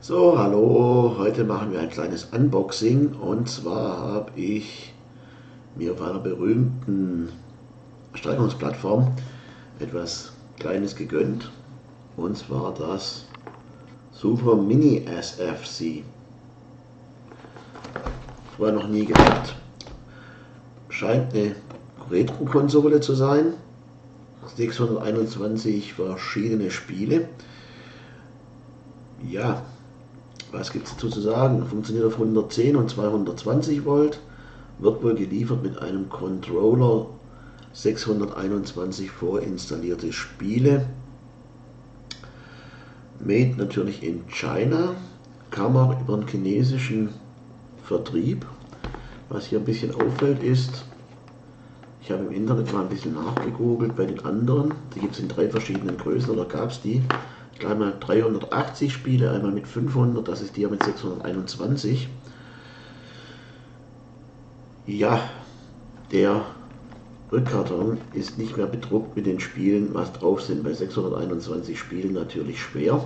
So, hallo, heute machen wir ein kleines Unboxing und zwar habe ich mir auf einer berühmten Streckungsplattform etwas Kleines gegönnt und zwar das Super Mini SFC. War noch nie gehabt. Scheint eine Retro-Konsole zu sein. 621 verschiedene Spiele. Ja, was gibt es dazu zu sagen? Funktioniert auf 110 und 220 Volt. Wird wohl geliefert mit einem Controller. 621 vorinstallierte Spiele. Made natürlich in China. Kam auch über den chinesischen Vertrieb. Was hier ein bisschen auffällt ist, ich habe im Internet mal ein bisschen nachgegoogelt bei den anderen. Die gibt es in drei verschiedenen Größen oder gab es die. Einmal 380 Spiele, einmal mit 500, das ist die hier mit 621. Ja, der Rückkarton ist nicht mehr bedruckt mit den Spielen, was drauf sind. Bei 621 Spielen natürlich schwer.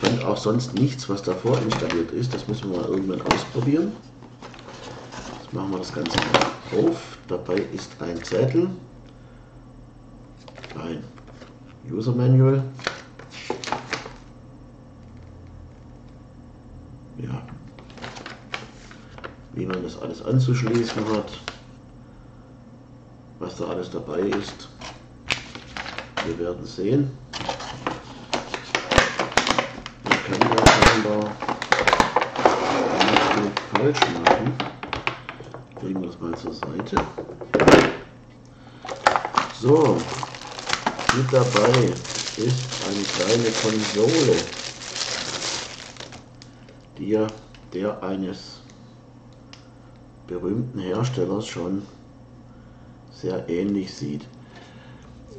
Ich fand auch sonst nichts, was davor installiert ist. Das müssen wir mal irgendwann ausprobieren. Jetzt machen wir das Ganze mal auf. Dabei ist ein Zettel, ein User Manual. Ja, wie man das alles anzuschließen hat, was da alles dabei ist. Wir werden sehen. Man kann da scheinbar nicht falsch machen. Legen wir das mal zur Seite. So. Mit dabei ist eine kleine Konsole, die ja der eines berühmten Herstellers schon sehr ähnlich sieht.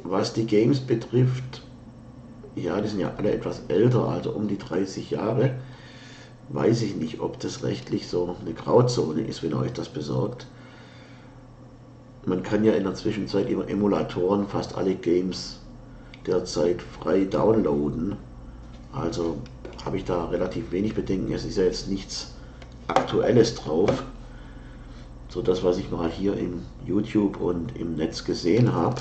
Was die Games betrifft, ja, die sind ja alle etwas älter, also um die 30 Jahre, weiß ich nicht, ob das rechtlich so eine Grauzone ist, wenn euch das besorgt. Man kann ja in der Zwischenzeit über Emulatoren fast alle Games derzeit frei downloaden, also habe ich da relativ wenig Bedenken. Es ist ja jetzt nichts Aktuelles drauf, so das, was ich mal hier im YouTube und im Netz gesehen habe.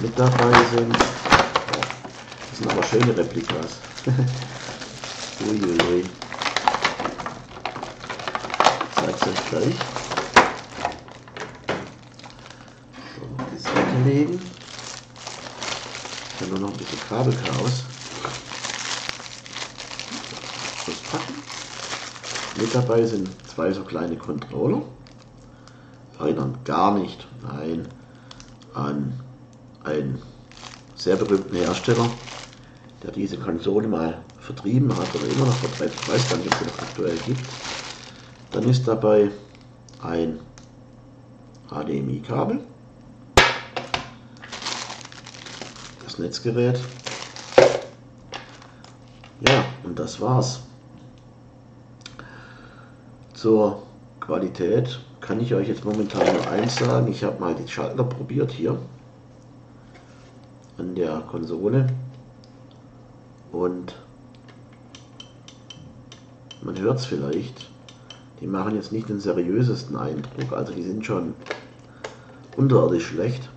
Mit dabei sind, das sind aber schöne Replikas. Uiuiui. Ich zeig's euch gleich. So, die Seite legen. Nur noch ein bisschen Kabelchaos auspacken. Mit dabei sind zwei so kleine Controller. Erinnern gar nicht, nein, an einen sehr berühmten Hersteller, der diese Konsole mal vertrieben hat oder immer noch vertreibt. Ich weiß gar nicht, ob es noch aktuell gibt. Dann ist dabei ein HDMI-Kabel. Netzgerät. Ja, und das war's. Zur Qualität kann ich euch jetzt momentan nur eins sagen. Ich habe mal die Schalter probiert hier an der Konsole und man hört es vielleicht, die machen jetzt nicht den seriösesten Eindruck, also die sind schon unterirdisch schlecht.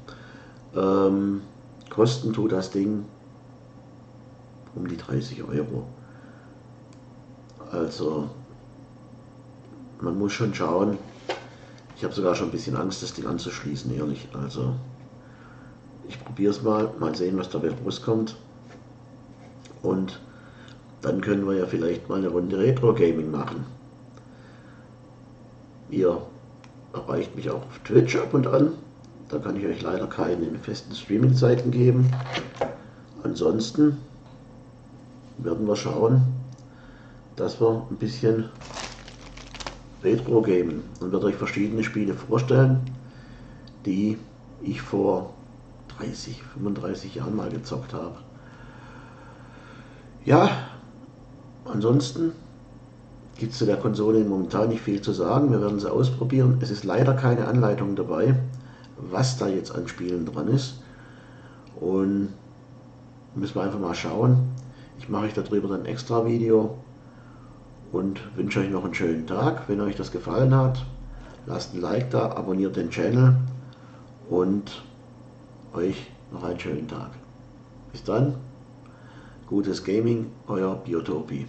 Kosten tut das Ding um die 30 €. Also man muss schon schauen. Ich habe sogar schon ein bisschen Angst, das Ding anzuschließen, ehrlich. Also ich probiere es mal sehen, was dabei rauskommt. Und dann können wir ja vielleicht mal eine Runde Retro-Gaming machen. Ihr erreicht mich auch auf Twitch ab und an. Da kann ich euch leider keine festen Streaming-Zeiten geben. Ansonsten werden wir schauen, dass wir ein bisschen Retro gamen und werde euch verschiedene Spiele vorstellen, die ich vor 30, 35 Jahren mal gezockt habe. Ja, ansonsten gibt es zu der Konsole momentan nicht viel zu sagen. Wir werden sie ausprobieren. Es ist leider keine Anleitung dabei, was da jetzt an Spielen dran ist, und müssen wir einfach mal schauen. Vielleicht mache ich darüber dann ein extra Video und wünsche euch noch einen schönen Tag. Wenn euch das gefallen hat, lasst ein Like da, abonniert den Channel und euch noch einen schönen Tag. Bis dann, gutes Gaming, euer Biotopi.